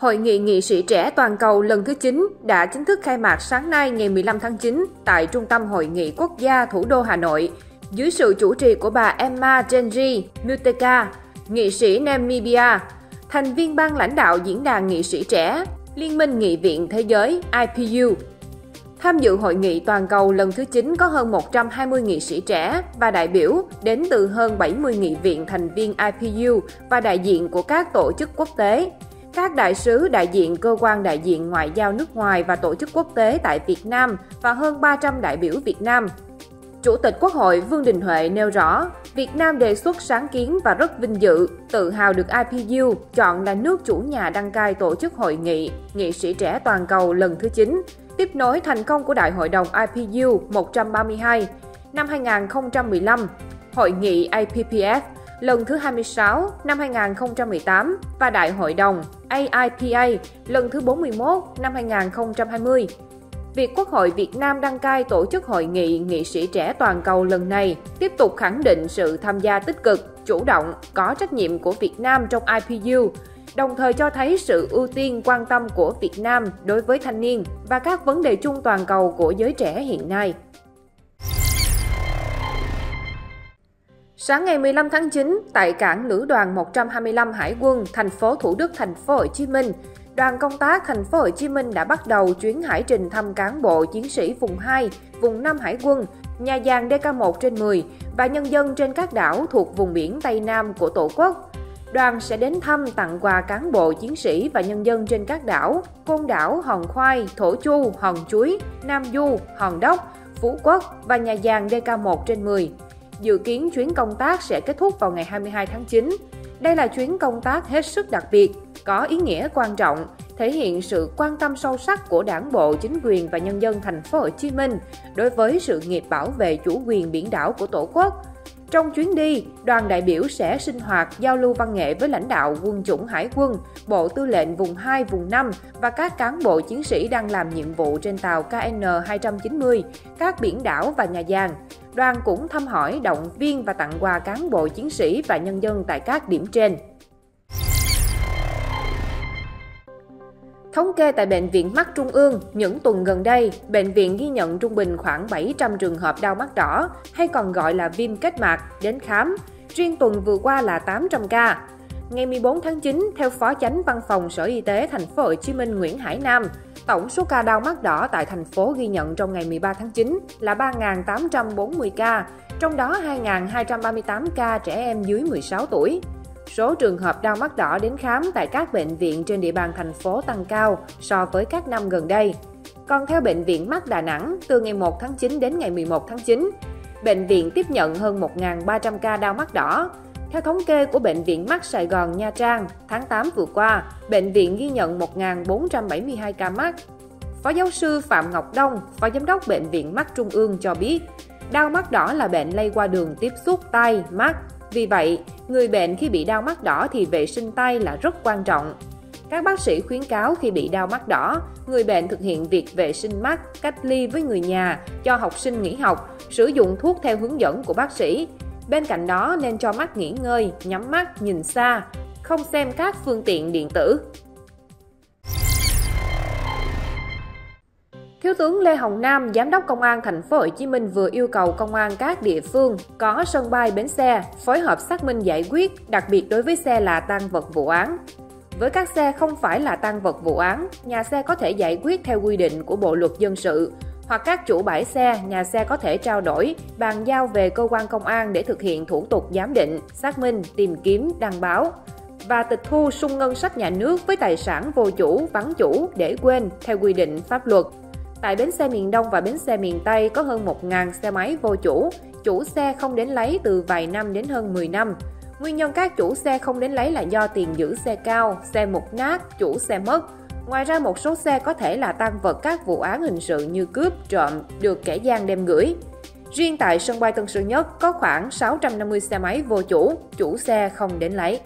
Hội nghị nghị sĩ trẻ toàn cầu lần thứ 9 đã chính thức khai mạc sáng nay ngày 15 tháng 9 tại Trung tâm Hội nghị Quốc gia thủ đô Hà Nội, dưới sự chủ trì của bà Emma Genji Muteka, nghị sĩ Namibia, thành viên ban lãnh đạo Diễn đàn Nghị sĩ trẻ, Liên minh Nghị viện Thế giới IPU. Tham dự hội nghị toàn cầu lần thứ 9 có hơn 120 nghị sĩ trẻ và đại biểu đến từ hơn 70 nghị viện thành viên IPU và đại diện của các tổ chức quốc tế, các đại sứ, đại diện cơ quan đại diện ngoại giao nước ngoài và tổ chức quốc tế tại Việt Nam và hơn 300 đại biểu Việt Nam. Chủ tịch Quốc hội Vương Đình Huệ nêu rõ, Việt Nam đề xuất sáng kiến và rất vinh dự, tự hào được IPU chọn là nước chủ nhà đăng cai tổ chức hội nghị nghị sĩ trẻ toàn cầu lần thứ 9, tiếp nối thành công của Đại hội đồng IPU 132 năm 2015, Hội nghị IPPF lần thứ 26 năm 2018 và Đại hội đồng AIPA lần thứ 41 năm 2020. Việc Quốc hội Việt Nam đăng cai tổ chức Hội nghị Nghị sĩ trẻ toàn cầu lần này tiếp tục khẳng định sự tham gia tích cực, chủ động, có trách nhiệm của Việt Nam trong IPU, đồng thời cho thấy sự ưu tiên quan tâm của Việt Nam đối với thanh niên và các vấn đề chung toàn cầu của giới trẻ hiện nay. Sáng ngày 15 tháng 9, tại cảng Lữ đoàn 125 Hải quân, thành phố Thủ Đức, thành phố Hồ Chí Minh, đoàn công tác thành phố Hồ Chí Minh đã bắt đầu chuyến hải trình thăm cán bộ chiến sĩ vùng 2, vùng 5 Hải quân, nhà giàn DK1/10 và nhân dân trên các đảo thuộc vùng biển Tây Nam của Tổ quốc. Đoàn sẽ đến thăm, tặng quà cán bộ chiến sĩ và nhân dân trên các đảo Côn Đảo, Hòn Khoai, Thổ Chu, Hòn Chuối, Nam Du, Hòn Đốc, Phú Quốc và nhà giàn DK1/10. Dự kiến chuyến công tác sẽ kết thúc vào ngày 22 tháng 9. Đây là chuyến công tác hết sức đặc biệt, có ý nghĩa quan trọng, thể hiện sự quan tâm sâu sắc của Đảng bộ, chính quyền và nhân dân thành phố Hồ Chí Minh đối với sự nghiệp bảo vệ chủ quyền biển đảo của Tổ quốc. Trong chuyến đi, đoàn đại biểu sẽ sinh hoạt, giao lưu văn nghệ với lãnh đạo Quân chủng Hải quân, Bộ Tư lệnh vùng 2, vùng 5 và các cán bộ chiến sĩ đang làm nhiệm vụ trên tàu KN290, các biển đảo và nhà giàn. Đoàn cũng thăm hỏi, động viên và tặng quà cán bộ chiến sĩ và nhân dân tại các điểm trên. Thống kê tại Bệnh viện Mắt Trung ương, những tuần gần đây, bệnh viện ghi nhận trung bình khoảng 700 trường hợp đau mắt đỏ, hay còn gọi là viêm kết mạc, đến khám. Riêng tuần vừa qua là 800 ca. Ngày 14 tháng 9, theo Phó Chánh Văn phòng Sở Y tế TP.HCM Nguyễn Hải Nam, tổng số ca đau mắt đỏ tại thành phố ghi nhận trong ngày 13 tháng 9 là 3.840 ca, trong đó 2.238 ca trẻ em dưới 16 tuổi. Số trường hợp đau mắt đỏ đến khám tại các bệnh viện trên địa bàn thành phố tăng cao so với các năm gần đây. Còn theo Bệnh viện Mắt Đà Nẵng, từ ngày 1 tháng 9 đến ngày 11 tháng 9, bệnh viện tiếp nhận hơn 1.300 ca đau mắt đỏ. Theo thống kê của Bệnh viện Mắt Sài Gòn Nha Trang, tháng 8 vừa qua, bệnh viện ghi nhận 1.472 ca mắt. Phó giáo sư Phạm Ngọc Đông, Phó Giám đốc Bệnh viện Mắt Trung ương cho biết, đau mắt đỏ là bệnh lây qua đường tiếp xúc tai, mắt. Vì vậy, người bệnh khi bị đau mắt đỏ thì vệ sinh tay là rất quan trọng. Các bác sĩ khuyến cáo khi bị đau mắt đỏ, người bệnh thực hiện việc vệ sinh mắt, cách ly với người nhà, cho học sinh nghỉ học, sử dụng thuốc theo hướng dẫn của bác sĩ. Bên cạnh đó nên cho mắt nghỉ ngơi, nhắm mắt, nhìn xa, không xem các phương tiện điện tử. Thiếu tướng Lê Hồng Nam, Giám đốc Công an Thành phố Hồ Chí Minh vừa yêu cầu công an các địa phương có sân bay, bến xe phối hợp xác minh giải quyết, đặc biệt đối với xe là tang vật vụ án. Với các xe không phải là tang vật vụ án, nhà xe có thể giải quyết theo quy định của Bộ luật dân sự, hoặc các chủ bãi xe, nhà xe có thể trao đổi, bàn giao về cơ quan công an để thực hiện thủ tục giám định, xác minh, tìm kiếm, đăng báo và tịch thu sung ngân sách nhà nước với tài sản vô chủ, vắng chủ, để quên theo quy định pháp luật. Tại bến xe miền Đông và bến xe miền Tây có hơn 1.000 xe máy vô chủ, chủ xe không đến lấy từ vài năm đến hơn 10 năm. Nguyên nhân các chủ xe không đến lấy là do tiền giữ xe cao, xe mục nát, chủ xe mất. Ngoài ra một số xe có thể là tang vật các vụ án hình sự như cướp, trộm, được kẻ gian đem gửi. Riêng tại sân bay Tân Sơn Nhất có khoảng 650 xe máy vô chủ, chủ xe không đến lấy.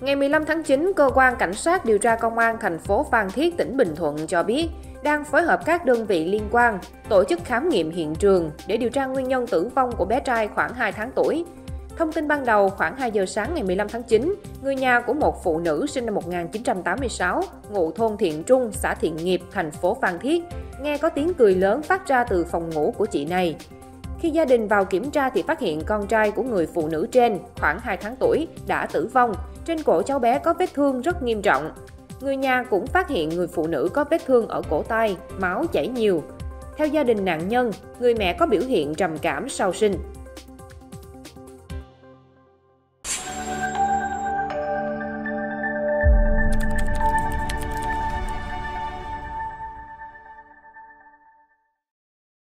Ngày 15 tháng 9, Cơ quan Cảnh sát điều tra Công an thành phố Phan Thiết, tỉnh Bình Thuận cho biết đang phối hợp các đơn vị liên quan tổ chức khám nghiệm hiện trường để điều tra nguyên nhân tử vong của bé trai khoảng 2 tháng tuổi. Thông tin ban đầu khoảng 2 giờ sáng ngày 15 tháng 9, người nhà của một phụ nữ sinh năm 1986, ngụ thôn Thiện Trung, xã Thiện Nghiệp, thành phố Phan Thiết, nghe có tiếng cười lớn phát ra từ phòng ngủ của chị này. Khi gia đình vào kiểm tra thì phát hiện con trai của người phụ nữ trên, khoảng 2 tháng tuổi, đã tử vong. Trên cổ cháu bé có vết thương rất nghiêm trọng. Người nhà cũng phát hiện người phụ nữ có vết thương ở cổ tay, máu chảy nhiều. Theo gia đình nạn nhân, người mẹ có biểu hiện trầm cảm sau sinh.